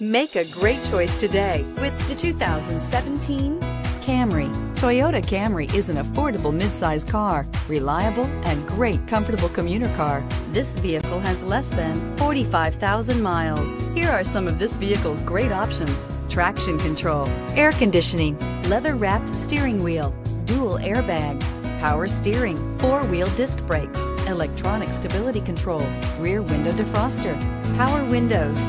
Make a great choice today with the 2017 Camry. Toyota Camry is an affordable mid-size car, reliable and great comfortable commuter car. This vehicle has less than 45,000 miles. Here are some of this vehicle's great options: traction control, air conditioning, leather-wrapped steering wheel, dual airbags, power steering, four-wheel disc brakes, electronic stability control, rear window defroster, power windows,